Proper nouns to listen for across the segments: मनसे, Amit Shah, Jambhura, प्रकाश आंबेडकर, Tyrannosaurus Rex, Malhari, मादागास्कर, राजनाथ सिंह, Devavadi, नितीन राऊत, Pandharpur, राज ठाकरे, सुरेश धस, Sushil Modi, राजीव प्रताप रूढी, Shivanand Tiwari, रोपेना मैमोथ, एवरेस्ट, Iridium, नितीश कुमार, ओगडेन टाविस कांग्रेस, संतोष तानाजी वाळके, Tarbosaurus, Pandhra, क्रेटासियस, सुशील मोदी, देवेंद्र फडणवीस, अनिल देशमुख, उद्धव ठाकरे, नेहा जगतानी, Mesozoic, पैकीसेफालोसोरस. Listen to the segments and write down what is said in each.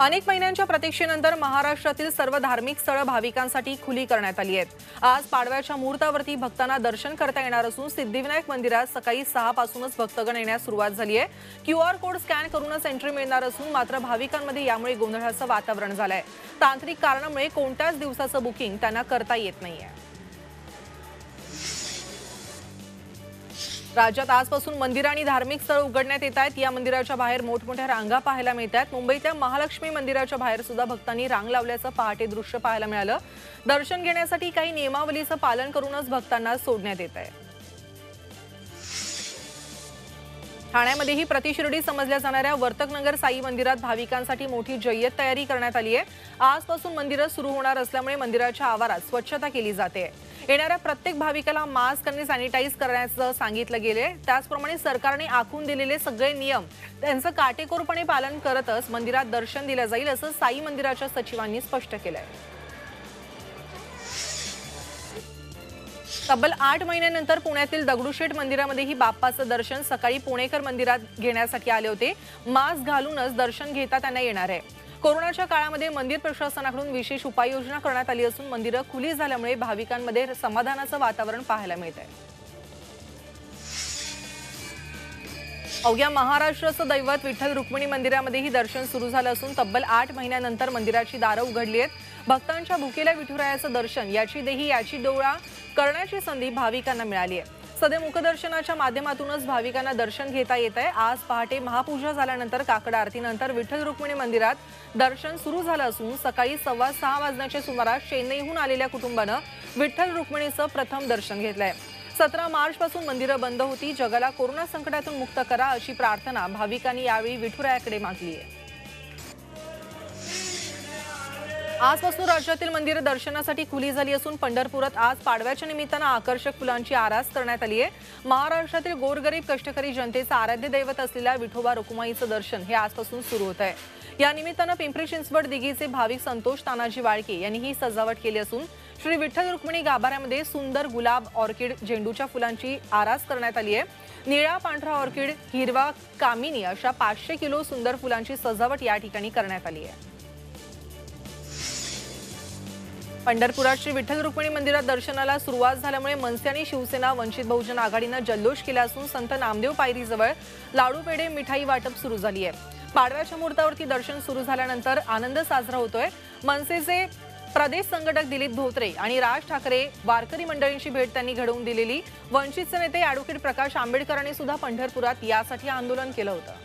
अनेक महिन्यांच्या प्रतीक्षेनंतर महाराष्ट्रातील सर्व धार्मिक स्थळे भाविकांसाठी खुली करण्यात आली आहेत। आज पाडव्याच्या मुहूर्तावरती भक्तांना दर्शन करता येणार असून सिद्धिविनायक मंदिरात सकाळी 6 पासूनच भक्तगण येण्यास सुरुवात झाली आहे। QR कोड स्कॅन करूनच एंट्री मिळणार असून मात्र भाविकांमध्ये यामुळे गोंधळाचं वातावरण झालंय। तांत्रिक कारणामुळे कोणत्याच दिवसाचं बुकिंग त्यांना करता येत नाहीये। राज्यात आजपासून मंदिर आणि धार्मिक स्थळ उघडण्यात येत आहेत। या मंदिराच्या बाहेर मोठमोठ्या रांगा पाहायला मिळतात। मुंबईतल्या महालक्ष्मी मंदिराच्या बाहेर सुद्धा भक्तांनी रांग लावल्याचं पहाटे दृश्य पाहायला मिळालं। दर्शन घेण्यासाठी काही नियमावलीचं पालन करूनच भक्तांना सोडण्यात येत आहे। ठाण्यामध्येही प्रतिशिर्डी समजल्या जाणाऱ्या वर्तकनगर साई मंदिरात भाविकांसाठी मोठी जय्यत तयारी करण्यात आली आहे। आजपासून मंदिर सुरू होणार असल्यामुळे मंदिराच्या आवारात स्वच्छता केली जाते। येणाऱ्या प्रत्येक भाविकाला मास्क आणि सॅनिटाइज करण्याचं सांगितलं गेले। त्याचप्रमाणे सरकारने आखून दिलेले सगळे नियम त्यांचं काटेकोरपणे पालन करतच मंदिरात दर्शन दिलं जाईल असं साई मंदिराच्या सचिवांनी स्पष्ट केलंय। तब्बल 8 महिन्यांनंतर पुण्यातील दगडूशेठ मंदिरामध्येही बाप्पाचं दर्शन सकाळी पुणेकर मंदिरात घेण्यासाठी आले होते। मास्क घालूनच दर्शन घेता त्यांना येणार आहे। कोरोनाच्या काळामध्ये मंदिर प्रशासनाकडून विशेष उपाययोजना करण्यात आली असून मंदिरं खुली झाल्यामुळे भाविकांमध्ये समाधानाचं वातावरण पाहायला मिळत आहे। अवघ्या महाराष्ट्राचं दैवत विठ्ठल रुक्मिणी मंदिरामध्येही दर्शन सुरू झालं असून तब्बल 8 महिन्यांनंतर मंदिराची दारं उघडली आहेत। भक्तांच्या भुकेला विठुरायाचं दर्शन याची देही याची डोळा करण्याची संधी भाविकांना मिळाली आहे। सध्या मुखदर्शनाच्या माध्यमातूनच भाविकांना दर्शन घेता येत आहे। आज पहाटे महापूजा झाल्यानंतर काकड आरतीनंतर विठ्ठल रुक्मिणी मंदिरात दर्शन सुरू झालं असून सकाळी 6:15 वाजण्याच्या सुमारास चेन्नईहून आलेल्या कुटुंबानं विठ्ठल रुक्मिणीचं प्रथम दर्शन घेतलंय। 17 मार्च पासून मंदिरं बंद होती। जगाला कोरोना संकटातून मुक्त करा अशी प्रार्थना भाविकांनी यावेळी विठुरायाकडे मागली आहे। आजपासून राज्यातील मंदिर दर्शनासाठी खुली झाली असून पंढरपुरात आज पाडव्याच्या निमित्ताने आकर्षक फुलांची आरास करण्यात आली आहे। महाराष्ट्रातील गोरगरीब कष्टकरी जनतेचं आराध्य दैवत असलेल्या विठोबा रुक्माईचं दर्शन हे आजपासून सुरू होत आहे। या निमित्ताने पिंपरी चिंचवड दिघीचे भाविक संतोष तानाजी वाळके यांनी ही सजावट केली असून श्री विठ्ठल रुक्मिणी गाभाऱ्यामध्ये सुंदर गुलाब ऑर्किड झेंडूच्या फुलांची आरास करण्यात आली आहे। निळा पांढरा ऑर्किड हिरवा कामिनी अशा 500 किलो सुंदर फुलांची सजावट या ठिकाणी करण्यात आली आहे। पंढरपुरात श्री विठ्ठल रुक्मिणी मंदिरात दर्शनाला सुरुवात झाल्यामुळे मनसे आणि शिवसेना वंचित बहुजन आघाडीने जल्लोष केला असून संत नामदेव पायरीजवळ लाडू पेढे मिठाई वाटप सुरू झाली आहे। पाडव्याच्या मुहूर्तावरती दर्शन सुरू झाल्यानंतर आनंद साजरा होतोय। मनसेचे प्रदेश संघटक दिलीप धोत्रे आणि राज ठाकरे वारकरी मंडळींची भेट त्यांनी घडवून दिलेली। वंचितचे नेते ॲडव्होकेट प्रकाश आंबेडकरांनी सुद्धा पंढरपुरात यासाठी आंदोलन केलं होतं।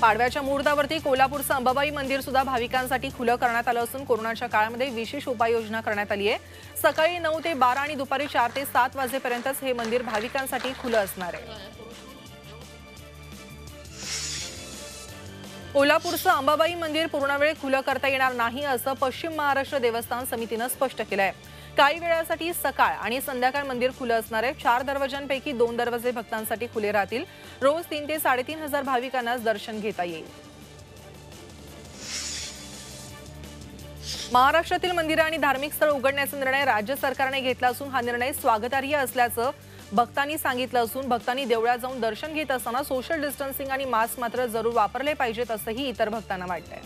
पाडव्याच्या मुहूर्तावरती कोल्हापूरचं अंबाबाई मंदिर सुद्धा भाविकांसाठी खुलं करण्यात आलं असून कोरोनाच्या काळामध्ये विशेष उपाययोजना करण्यात आली आहे। सकाळी 9 ते 12 आणि दुपारी 4 ते 7 वाजेपर्यंतच हे मंदिर भाविकांसाठी खुलं असणार आहे। कोल्हापूरचं अंबाबाई मंदिर पूर्णवेळ खुलं करता येणार नाही असं पश्चिम महाराष्ट्र देवस्थान समितीनं स्पष्ट केलं आहे। काही वेळासाठी सकाळ आणि संध्याकाळ मंदिर खुलं असणार आहे। 4 दरवाजांपैकी 2 दरवाजे भक्तांसाठी खुले राहतील। रोज 3 ते 3,500 भाविकांना दर्शन घेता येईल। महाराष्ट्रातील मंदिरं आणि धार्मिक स्थळ उघडण्याचा निर्णय राज्य सरकारने घेतला असून हा निर्णय स्वागतार्ह असल्याचं भक्तांनी सांगितलं असून भक्तांनी देवळात जाऊन दर्शन घेत असताना सोशल डिस्टन्सिंग आणि मास्क मात्र जरूर वापरले पाहिजेत असंही इतर भक्तांना वाटतंय।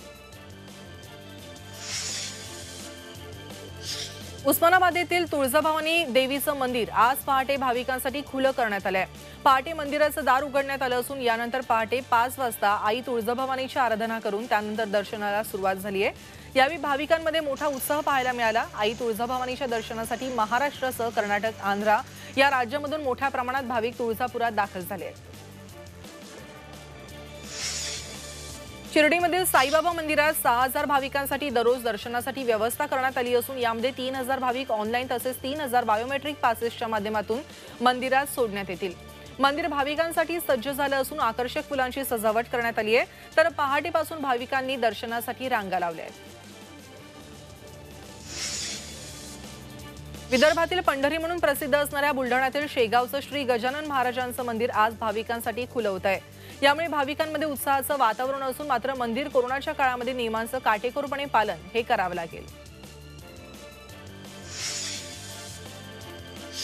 उस्मानाबाद येथील तुळजाभवानी देवीचं मंदिर आज पहाटे भाविकांसाठी खुलं करण्यात आलंय। पहाटे मंदिराचं दार उघडण्यात आलं असून यानंतर पहाटे 5 वाजता आई तुळजाभवानीची आराधना करून त्यानंतर दर्शनाला सुरुवात झाली आहे। यावेळी भाविकांमध्ये मोठा उत्साह पाहायला मिळाला। आई तुळजाभवानीच्या दर्शनासाठी महाराष्ट्रासह कर्नाटक आंध्र या राज्यांमधून मोठ्या प्रमाणात भाविक तुळजापुरात दाखल झाले आहेत। शिर्डीमधील साईबाबा मंदिरात 6,000 भाविकांसाठी दररोज दर्शनासाठी व्यवस्था करण्यात आली असून यामध्ये 3,000 भाविक ऑनलाईन तसेच 3,000 बायोमेट्रिक पासेसच्या माध्यमातून मंदिरात सोडण्यात येतील। मंदिर भाविकांसाठी सज्ज झालं असून आकर्षक फुलांची सजावट करण्यात आली आहे। तर पहाटेपासून भाविकांनी दर्शनासाठी रांगा लावल्या आहेत। विदर्भातील पंढरी म्हणून प्रसिद्ध असणाऱ्या बुलढाण्यातील शेगावचं श्री गजानन महाराजांचं मंदिर आज भाविकांसाठी खुलं होत आहे। यामुळे भाविकांमध्ये उत्साहाचं वातावरण असून मात्र मंदिर कोरोनाच्या काळामध्ये नियमांचं काटेकोरपणे पालन हे करावं लागेल।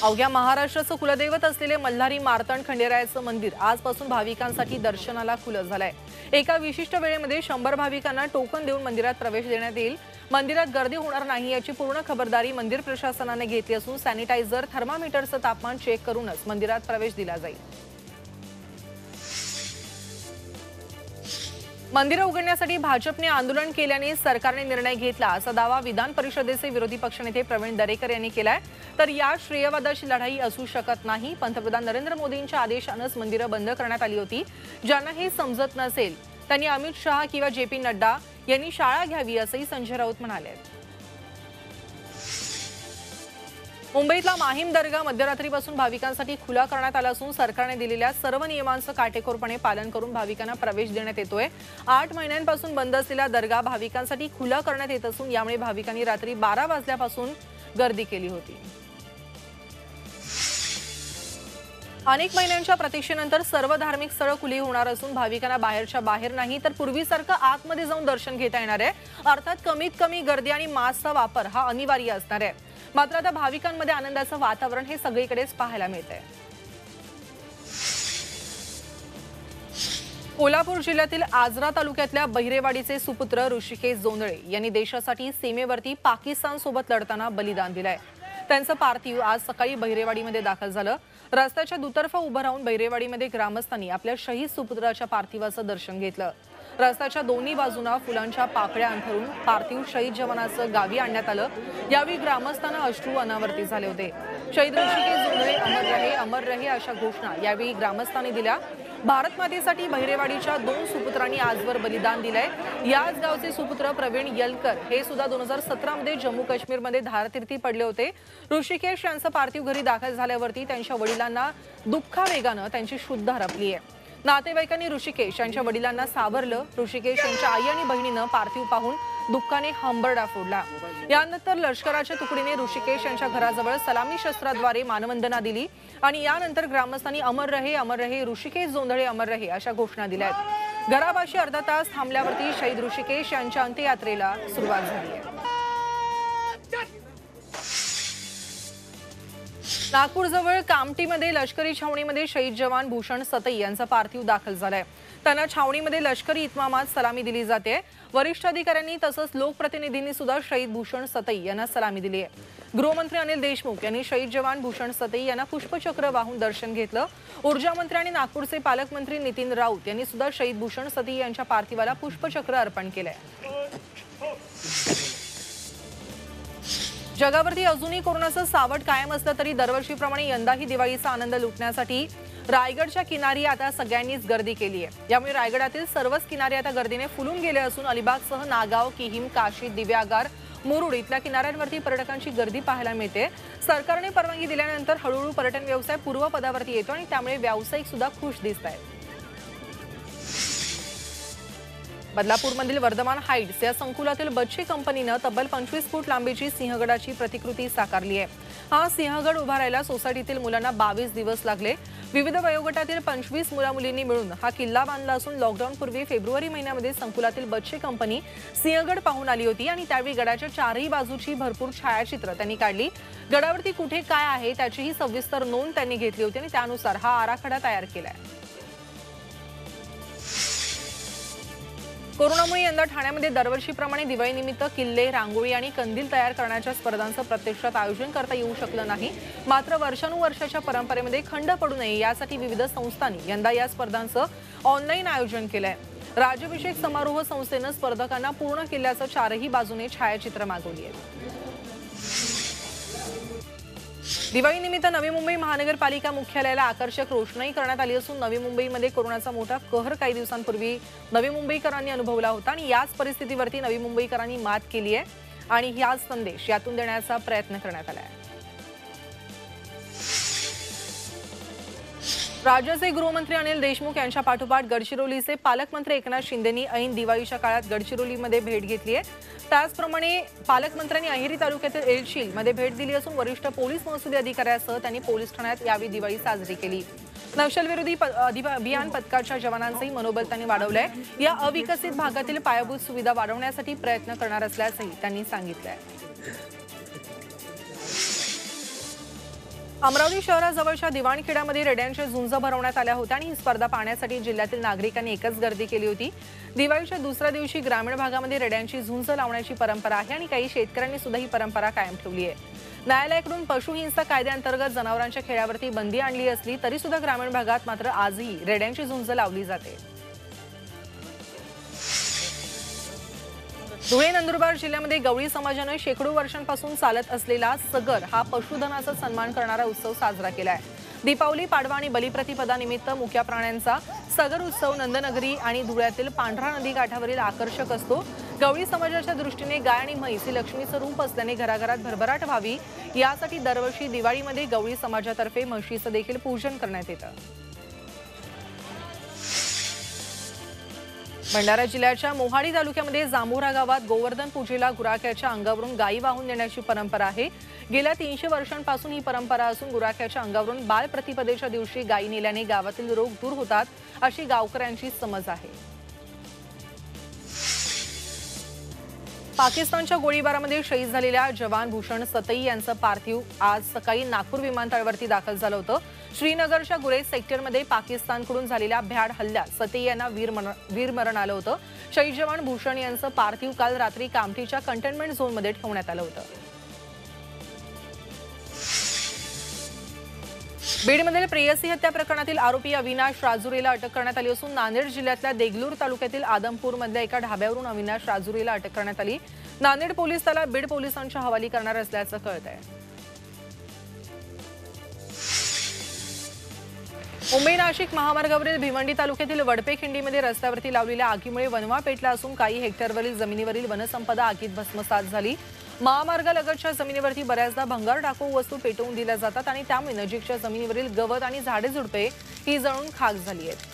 अवघ्या महाराष्ट्राचं कुलदैवत असलेले मल्हारी मार्तंड खंडेरायाचं मंदिर आजपासून भाविकांसाठी दर्शनाला खुलं झालंय। एका विशिष्ट वेळेमध्ये 100 भाविकांना टोकन देऊन मंदिरात प्रवेश देण्यात येईल। मंदिरात गर्दी होणार नाही याची पूर्ण खबरदारी मंदिर प्रशासनाने घेतली असून सॅनिटायझर थर्मामीटरचं तापमान चेक करूनच मंदिरात प्रवेश दिला जाईल। मंदिर उघडण्यासाठी भाजपने आंदोलन केल्याने सरकारने निर्णय घेतला असा दावा विधान परिषदेचे विरोधी पक्षनेते प्रवीण दरेकर यांनी केलाय। तर या श्रेयवादाची लढाई असू शकत नाही। पंतप्रधान नरेंद्र मोदींच्या आदेशानेच मंदिर बंद करण्यात आली होती। ज्यांना हे समजत नसेल त्यांनी अमित शाह किंवा जेपी नड्डा यांनी शाळा घ्यावी असेही संजय राऊत म्हणाले। मुंबईतला माहीम दर्गा मध्यरात्रीपासून भाविकांसाठी खुला करण्यात आला असून सरकारने दिलेल्या सर्व नियमांचं काटेकोरपणे पालन करून भाविकांना प्रवेश देण्यात येतोय। 8 महिन्यांपासून बंद असलेला दर्गा भाविकांसाठी खुला करण्यात येत असून यामुळे भाविकांनी रात्री 12 वाजल्यापासून गर्दी केली होती। अनेक महिन्यांच्या प्रतीक्षेनंतर सर्व धार्मिक स्थळं खुली होणार असून भाविकांना बाहेरच्या बाहेर नाही तर पूर्वीसारखं आतमध्ये जाऊन दर्शन घेता येणार आहे। अर्थात कमीत कमी गर्दी आणि मास्कचा वापर हा अनिवार्य असणार आहे। मात्र आता भाविकांमध्ये आनंदाचं वातावरण हे सगळीकडेच पाहायला मिळतंय। कोल्हापूर जिल्ह्यातील आजरा तालुक्यातल्या बहिरेवाडीचे सुपुत्र ऋषिकेश जोंधळे यांनी देशासाठी सीमेवरती पाकिस्तान सोबत लढताना बलिदान दिलंय। त्यांचं पार्थिव आज सकाळी बहिरेवाडीमध्ये दाखल झालं। रस्त्याच्या दुतर्फा उभं राहून बहिरेवाडीमध्ये ग्रामस्थांनी आपल्या शहीद सुपुत्राच्या पार्थिवाचं दर्शन घेतलं। रस्त्याच्या दोन्ही बाजूंना फुलांच्या पाकळ्या अंथरून पार्थिव शहीद जवानाचं गावी आणण्यात आलं। यावेळी ग्रामस्थांना अश्रू अनावर्ती झाले होते। शहीद ऋषिकेश जोंधळे अमर रहे अशा घोषणा यावेळी ग्रामस्थांनी दिल्या। भारत मातेसाठी बहिरेवाडीच्या 2 सुपुत्रांनी आजवर बलिदान दिलंय। याच गावचे सुपुत्र प्रवीण यलकर हे सुद्धा 2017 मध्ये जम्मू काश्मीरमध्ये धारतीर्थी पडले होते। ऋषिकेश यांचं पार्थिव घरी दाखल झाल्यावरती त्यांच्या वडिलांना दुःखावेगानं त्यांची शुद्ध हरपली आहे। नातेवाईकांनी ऋषिकेश यांच्या वडिलांना सावरलं। ऋषिकेश यांच्या आई आणि बहिणीनं पार्थिव पाहून दुःखाने हंबरडा फोडला। यानंतर लष्कराच्या तुकडीने ऋषिकेश यांच्या घराजवळ सलामी शस्त्राद्वारे मानवंदना दिली आणि यानंतर ग्रामस्थांनी अमर रहे ऋषिकेश जोंधळे अमर रहे अशा घोषणा दिल्या। घरापाशी अर्धा तास थांबल्यावरती शहीद ऋषिकेश यांच्या अंत्ययात्रेला सुरुवात झाली। नागपूरजवळ कामटीमध्ये लष्करी छावणीमध्ये शहीद जवान भूषण सतई यांचा पार्थिव दाखल झालाय। त्यांना छावणीमध्ये लष्करी इतमामात सलामी दिली जाते। वरिष्ठ अधिकाऱ्यांनी तसंच लोकप्रतिनिधींनी सुद्धा शहीद भूषण सतई यांना सलामी दिली आहे। गृहमंत्री अनिल देशमुख यांनी शहीद जवान भूषण सतई यांना पुष्पचक्र वाहून दर्शन घेतलं। ऊर्जा मंत्री आणि नागपूरचे पालकमंत्री नितीन राऊत यांनी सुद्धा शहीद भूषण सतई यांच्या पार्थिवाला पुष्पचक्र अर्पण केलंय। जगावरती अजूनही कोरोनाचं सावट कायम असलं तरी दरवर्षीप्रमाणे यंदाही दिवाळीचा आनंद लुटण्यासाठी रायगडच्या किनारी आता सगळ्यांनीच गर्दी केली आहे। यामुळे रायगडातील सर्वच किनारे आता गर्दीने फुलून गेले असून अलिबागसह नागाव, किहीम, काशी, दिव्यागार, मुरुड इथल्या किनाऱ्यांवरती पर्यटकांची गर्दी पाहायला मिळते। सरकारने परवानगी दिल्यानंतर हळूहळू पर्यटन व्यवसाय पूर्वपदावरती येतो आणि त्यामुळे व्यावसायिक सुद्धा खुश दिसत आहेत। बदलापूरमधील वर्धमान हाईट्स या संकुलातील बच्ची कंपनीनं तब्बल 25 फूट लांबीची सिंहगडाची प्रतिकृती साकारली आहे। हा सिंहगड उभारायला सोसायटीतील मुलांना 22 दिवस लागले। विविध वयोगटातील 25 मुलामुलींनी मिळून हा किल्ला बांधला असून लॉकडाऊनपूर्वी फेब्रुवारी महिन्यामध्ये संकुलातील बच्ची कंपनी सिंहगड पाहून आली होती आणि त्यावेळी गडाच्या चारही बाजूची भरपूर छायाचित्र त्यांनी काढली। गडावरती कुठे काय आहे त्याचीही सविस्तर नोंद त्यांनी घेतली होती आणि त्यानुसार हा आराखडा तयार केला आहे। कोरोनामुळे यंदा ठाण्यामध्ये दरवर्षीप्रमाणे दिवाळीनिमित्त किल्ले, रांगोळी आणि कंदील तयार करण्याच्या स्पर्धांचं प्रत्यक्षात आयोजन करता येऊ शकलं नाही। मात्र वर्षानुवर्षाच्या परंपरेमध्ये खंड पडू नये यासाठी विविध संस्थांनी यंदा या स्पर्धांचं ऑनलाईन आयोजन केलंय। राज्याभिषेक समारोह संस्थेनं स्पर्धकांना पूर्ण किल्ल्याचं चारही बाजूने छायाचित्र मागवली आहेत। दिवाळीनिमित्त नवी मुंबई महानगरपालिका मुख्यालयाला आकर्षक रोषणाई करण्यात आली असून नवी मुंबईमध्ये कोरोनाचा मोठा कहर काही दिवसांपूर्वी नवी मुंबईकरांनी अनुभवला होता आणि याच परिस्थितीवरती नवी मुंबईकरांनी मात केली आहे आणि हा संदेश यातून देण्याचा प्रयत्न करण्यात आला आहे। राज्याचे गृहमंत्री अनिल देशमुख यांच्या पाठोपाठ गडचिरोलीचे पालकमंत्री एकनाथ शिंदेनी ऐन दिवाळीच्या काळात गडचिरोलीमध्ये भेट घेतली आहे। त्याचप्रमाणे पालकमंत्र्यांनी अहिरी तालुक्यातील एलशीलमध्ये भेट दिली असून वरिष्ठ पोलीस महसुली अधिकाऱ्यासह त्यांनी पोलीस ठाण्यात यावी दिवाळी साजरी केली। नक्षलविरोधी अभियान पथकाच्या जवानांचंही मनोबल त्यांनी वाढवलंय। या अविकसित भागातील पायाभूत सुविधा वाढवण्यासाठी प्रयत्न करणार असल्याचंही त्यांनी सांगितलं आहे। अमरावती शहराजवळच्या दिवाणखेड्यामध्ये रेड्यांच्या झुंज भरवण्यात आल्या होत्या आणि ही स्पर्धा पाहण्यासाठी जिल्ह्यातील नागरिकांनी एकच गर्दी केली होती। दिवाळीच्या दुसऱ्या दिवशी ग्रामीण भागामध्ये रेड्यांची झुंज लावण्याची परंपरा आहे आणि काही शेतकऱ्यांनी सुद्धा ही परंपरा कायम ठेवली आहे। न्यायालयाकडून पशु हिंसा कायद्यांतर्गत जनावरांच्या खेळावरती बंदी आणली असली तरी सुद्धा ग्रामीण भागात मात्र आजही रेड्यांची झुंज लावली जाते। धुळे नंदुरबार जिल्ह्यामध्ये गवळी समाजाने शेकडो वर्षांपासून चालत असलेला सगर हा पशुधनाचा सन्मान करणारा उत्सव साजरा केला आहे। दीपावली, पाडवा आणि बलिप्रतिपदा निमित्त मुक्या प्राण्यांचा सगर उत्सव नंदनगरी आणि धुळ्यातील पांढरा नदी काठावरील आकर्षक असतो। गवळी समाजाच्या दृष्टीने गाय आणि म्हैस ही लक्ष्मीचं रूप असल्याने घराघरात भरभराट व्हावी यासाठी दरवर्षी दिवाळीमध्ये गवळी समाजातर्फे म्हशीचं देखील पूजन करण्यात येतं। भंडारा जिल्ह्याच्या मोहाडी तालुक्यामध्ये जांभुरा गावात गोवर्धन पूजेला गुराख्याच्या अंगावरून गायी वाहून नेण्याची परंपरा आहे। गेल्या 300 वर्षांपासून ही परंपरा असून गुराख्याच्या अंगावरून बाल प्रतिपदेच्या दिवशी गायी नेल्याने गावातील रोग दूर होतात अशी गावकऱ्यांची समज आहे। पाकिस्तानच्या गोळीबारामध्ये शहीद झालेला जवान भूषण सतई यांचं पार्थिव आज सकाळी नागपूर विमानतळावरती दाखल झालं होतं। श्रीनगरच्या गुरेज सेक्टरमध्ये पाकिस्तानकडून झालेल्या भ्याड हल्ल्यात सतई यांना वीरमरण आलं होतं। शहीद जवान भूषण यांचं पार्थिव काल रात्री कामठीच्या कंटेनमेंट झोनमध्ये ठेवण्यात आलं होतं। बीडमधील प्रेयसी हत्या प्रकरणातील आरोपी अविनाश राजुरीला अटक करण्यात आली असून नांदेड जिल्ह्यातल्या देगलूर तालुक्यातील आदमपूरमधल्या एका ढाब्यावरून अविनाश राजुरीला अटक करण्यात आली। नांदेड पोलीस त्याला बीड पोलिसांच्या हवाली करणार असल्याचं कळतंय। मुंबई नाशिक महामार्गावरील भिवंडी तालुक्यातील वडपेखिंडीमध्ये रस्त्यावरती लावलेल्या आगीमुळे वणवा पेटला असून काही हेक्टरवरील जमिनीवरील वनसंपदा आगीत भस्मसात झाली। महामार्गालगतच्या जमिनीवरती बऱ्याचदा भंगार टाकू वस्तू पेटवून दिल्या जातात आणि त्यामुळे नजीकच्या जमिनीवरील गवत आणि झाडे झुडपे ही जळून खाक झाली आहेत।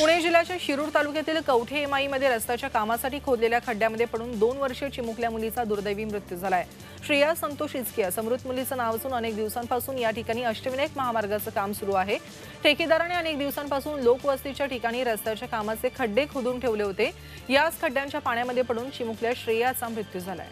पुणे जिल्ह्याच्या शिरूर तालुक्यातील कवठे एमआयमध्ये रस्त्याच्या कामासाठी खोदलेल्या खड्ड्यामध्ये पडून 2 वर्षे चिमुकल्या मुलीचा दुर्दैवी मृत्यू झालाय। श्रेया संतोष इचकिया समृद्ध मुलीचं नाव असून अनेक दिवसांपासून या ठिकाणी अष्टविनायक महामार्गाचं काम सुरू आहे। ठेकेदाराने अनेक दिवसांपासून लोकवस्तीच्या ठिकाणी रस्त्याच्या कामाचे खड्डे खोदून ठेवले होते। याच खड्ड्यांच्या पाण्यामध्ये पडून चिमुकल्या श्रेयाचा मृत्यू झालाय।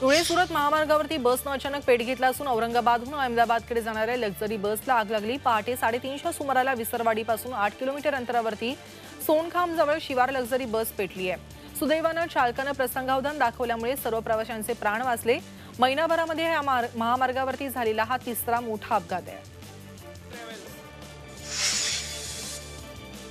धुळे सुरत महामार्गावरती बसनं अचानक पेट घेतला असून औरंगाबादहून अहमदाबादकडे जाणाऱ्या लक्झरी बसला आग लागली। पहाटे 3:30च्या सुमाराला विसरवाडीपासून 8 किलोमीटर अंतरावरती सोनखामजवळ शिवार लक्झरी बस पेटली आहे। सुदैवानं चालकानं प्रसंगावधान दाखवल्यामुळे सर्व प्रवाशांचे प्राण वाचले। महिनाभरामध्ये या महामार्गावरती झालेला हा 3रा मोठा अपघात आहे।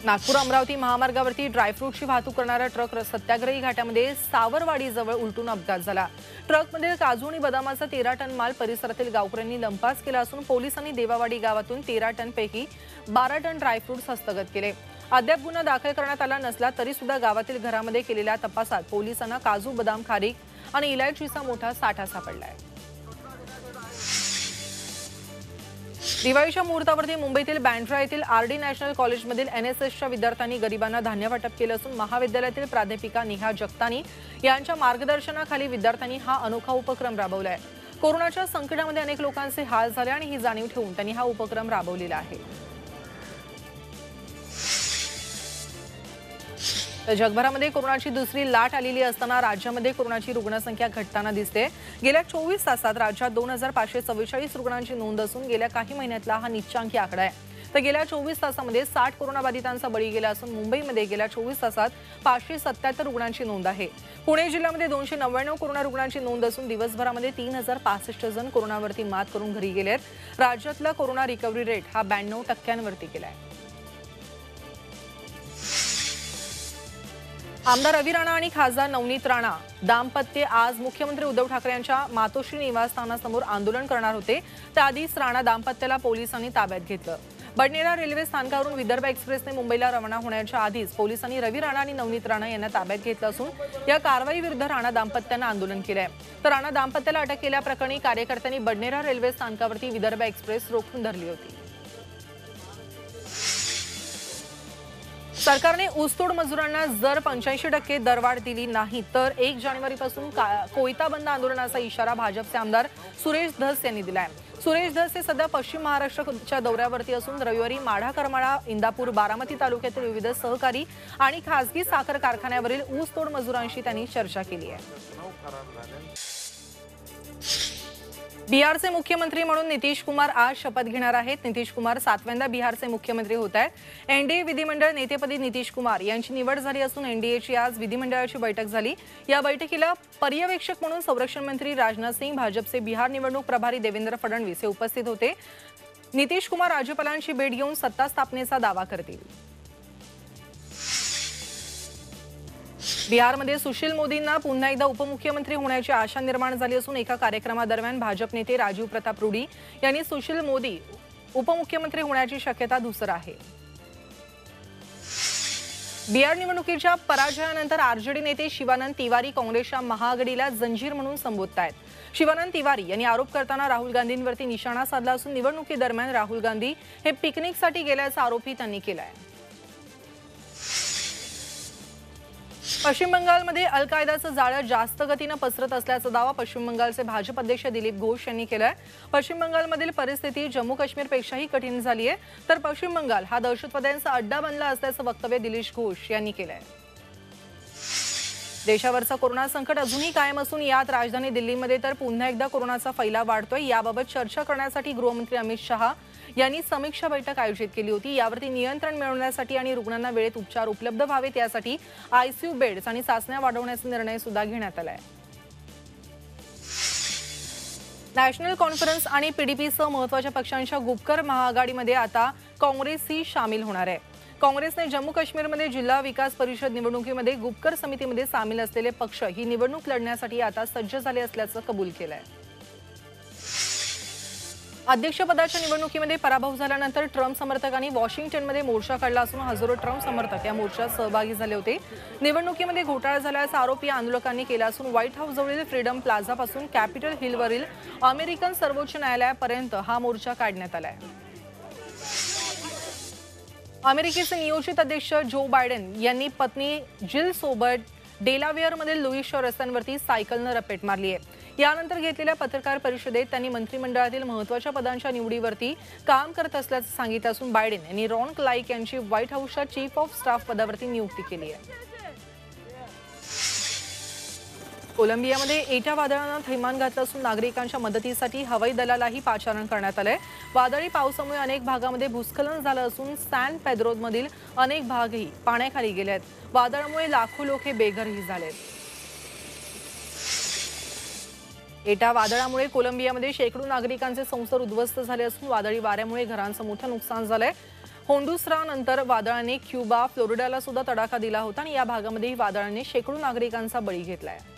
नागपूर अमरावती महामार्गावरती ड्रायफ्रूटची वाहतूक करणारा ट्रक सत्याग्रही घाटामध्ये सावरवाडीजवळ उलटून अपघात झाला। ट्रकमधील काजू आणि बदामाचा 13 टन माल परिसरातील गावकऱ्यांनी लंपास केला असून पोलिसांनी देवावाडी गावातून 13 टनपैकी 12 टन ड्रायफ्रूट्स हस्तगत केले। अद्याप गुन्हा दाखल करण्यात आला नसला तरी सुद्धा गावातील घरामध्ये केलेल्या तपासात पोलिसांना काजू, बदाम, खारीक आणि इलायचीचा मोठा साठा सापडला आहे। दिवाळीच्या मुहूर्तावरती मुंबईतील बँड्रा येथील आरडी नॅशनल कॉलेजमधील एनएसएसच्या विद्यार्थ्यांनी गरिबांना धान्य वाटप केलं असून महाविद्यालयातील प्राध्यापिका नेहा जगतानी यांच्या मार्गदर्शनाखाली विद्यार्थ्यांनी हा अनोखा उपक्रम राबवला आहे। कोरोनाच्या संकटामध्ये अनेक लोकांचे हाल झाले आणि ही जाणीव ठेवून त्यांनी हा उपक्रम राबवलेला आहे। जगभरामध्ये कोरोनाची दुसरी लाट आलेली असताना राज्यामध्ये कोरोनाची रुग्णसंख्या घटताना दिसते। गेल्या 24 तासात राज्यात 2546 रुग्णांची नोंद असून गेल्या काही महिन्यातला हा निच्चांकी आकडा आहे। तर गेल्या 24 तासामध्ये 60 कोरोनाबाधितांचा बळी गेला असून मुंबईमध्ये गेल्या 24 तासात 577 रुग्णांची नोंद आहे। पुणे जिल्ह्यामध्ये 299 कोरोना रुग्णांची नोंद असून दिवसभरामध्ये 3065 जण कोरोनावरती मात करून घरी गेलेत। राज्यातला कोरोना रिकव्हरी रेट हा 92% गेला आहे। आमदार रवी राणा आणि खासदार नवनीत राणा दाम्पत्य आज मुख्यमंत्री उद्धव ठाकरे यांच्या मातोश्री निवासस्थानासमोर आंदोलन करणार होते। त्याआधीच राणा दाम्पत्याला पोलिसांनी ताब्यात घेतलं। बडनेरा रेल्वे स्थानकावरून विदर्भ एक्सप्रेसने मुंबईला रवाना होण्याच्या आधीच पोलिसांनी रवी राणा आणि नवनीत राणा यांना ताब्यात घेतलं असून या कारवाईविरुद्ध राणा दाम्पत्यानं आंदोलन केलं आहे। तर राणा दाम्पत्याला अटक केल्याप्रकरणी कार्यकर्त्यांनी बडनेरा रेल्वे स्थानकावरती विदर्भ एक्सप्रेस रोखून धरली होती। सरकारने ऊसतोड मजुरांना जर 85% दरवाढ दिली नाही तर 1 जानेवारीपासून कोयता बंद आंदोलनाचा इशारा भाजपचे आमदार सुरेश धस यांनी दिला आहे। सुरेश धस सध्या पश्चिम महाराष्ट्राच्या दौऱ्यावरती असून रविवारी माढा करमाळा इंदापूर बारामती तालुक्यातील विविध सहकारी आणि खासगी साखर कारखान्यावरील ऊसतोड मजुरांशी त्यांनी चर्चा केली आहे। बिहारचे मुख्यमंत्री म्हणून नितीश कुमार आज शपथ घेणार आहेत। नितीश कुमार सातव्यांदा बिहारचे मुख्यमंत्री होत आहेत। एनडीए विधिमंडळ नेतेपदी नितीश कुमार यांची निवड झाली असून एनडीएची आज विधिमंडळाची बैठक झाली। या बैठकीला पर्यवेक्षक म्हणून संरक्षण मंत्री राजनाथ सिंह, भाजपचे बिहार निवडणूक प्रभारी देवेंद्र फडणवीस हे उपस्थित होते। नितीश कुमार राज्यपालांची भेट घेऊन सत्ता स्थापनेचा दावा करतील। बिहारमध्ये सुशील मोदींना पुन्हा एकदा उपमुख्यमंत्री होण्याची आशा निर्माण झाली असून एका कार्यक्रमादरम्यान भाजप नेते राजीव प्रताप रूढी यांनी सुशील मोदी उपमुख्यमंत्री होण्याची शक्यता धुसर आहे। बिहार निवडणुकीच्या पराजयानंतर आरजेडी नेते शिवानंद तिवारी काँग्रेसच्या महाआघाडीला जंजीर म्हणून संबोधतायत। शिवानंद तिवारी यांनी आरोप करताना राहुल गांधींवरती निशाणा साधला असून निवडणुकीदरम्यान राहुल गांधी हे पिकनिकसाठी गेल्याचा आरोपही त्यांनी केला आहे। पश्चिम बंगालमध्ये अल कायदाचं जाळं जास्त गतीने पसरत असल्याचा दावा पश्चिम बंगालचे भाजप अध्यक्ष दिलीप घोष यांनी केलाय। पश्चिम बंगालमधील परिस्थिती जम्मू काश्मीरपेक्षाही कठीण झाली आहे, तर पश्चिम बंगाल हा दहशतवाद्यांचा अड्डा बनला असल्याचं वक्तव्य दिलीप घोष यांनी केलंय। देशावरचं कोरोना संकट अजूनही कायम असून यात राजधानी दिल्लीमध्ये तर पुन्हा एकदा कोरोनाचा फैलाव वाढतोय। याबाबत चर्चा करण्यासाठी गृहमंत्री अमित शहा यांनी समीक्षा बैठक आयोजित केली होती। यावरती नियंत्रण मिळवण्यासाठी आणि रुग्णांना वेळेत उपचार उपलब्ध व्हावेत यासाठी आयसीयू बेड्स आणि चाचण्या वाढवण्याचा निर्णय सुद्धा घेण्यात आलाय। नॅशनल कॉन्फरन्स आणि पीडीपीसह महत्त्वाच्या पक्षांच्या गुपकर महाआघाडीमध्ये आता काँग्रेसही सामील होणार आहे। काँग्रेसने जम्मू काश्मीरमध्ये जिल्हा विकास परिषद निवडणुकीमध्ये गुपकर समितीमध्ये सामील असलेले पक्ष ही निवडणूक लढण्यासाठी आता सज्ज झाले असल्याचं कबूल केलं आहे। अध्यक्षपदाच्या निवडणुकीमध्ये पराभव झाल्यानंतर ट्रम्प समर्थकांनी वॉशिंग्टनमध्ये मोर्चा काढला असून हजारो ट्रम्प समर्थक या मोर्चात सहभागी झाले होते। निवडणुकीमध्ये घोटाळा झाल्याचा आरोप या आंदोलकांनी केला असून व्हाईट हाऊसजवळील फ्रीडम प्लाझापासून कॅपिटल हिलवरील अमेरिकन सर्वोच्च न्यायालयापर्यंत हा मोर्चा काढण्यात आला आहे। अमेरिकेचे नियोजित अध्यक्ष जो बायडेन यांनी पत्नी जिल सोबत डेलावेअरमधील लुईसच्या रस्त्यांवरती सायकलनं रपेट मारली आहे। यानंतर घेतलेल्या पत्रकार परिषदेत त्यांनी मंत्रिमंडळातील महत्त्वाच्या पदांच्या निवडीवरती काम करत असल्याचं सांगितलं असून बायडेन यांनी रॉन क्लाइक यांची व्हाईट हाऊसच्या चीफ ऑफ स्टाफ पदावरती नियुक्ती केली आहे। कोलंबियामध्ये एटा वादळानं थैमान घातलं असून नागरिकांच्या मदतीसाठी हवाई दलालाही पाचारण करण्यात आलंय। वादळी पावसामुळे अनेक भागामध्ये भूस्खलन झालं असून सॅन पेद्रोमधील अनेक भागही पाण्याखाली गेले आहेत। वादळामुळे लाखो लोक हे बेघरही झालेत। एटा वादळामुळे कोलंबियामध्ये शेकडो नागरिकांचे संसार उद्ध्वस्त झाले असून वादळी वाऱ्यामुळे घरांचं मोठं नुकसान झालंय। होंडुसरानंतर वादळाने क्युबा, फ्लोरिडाला सुद्धा तडाखा दिला होता आणि या भागामध्येही वादळाने शेकडो नागरिकांचा बळी घेतलाय।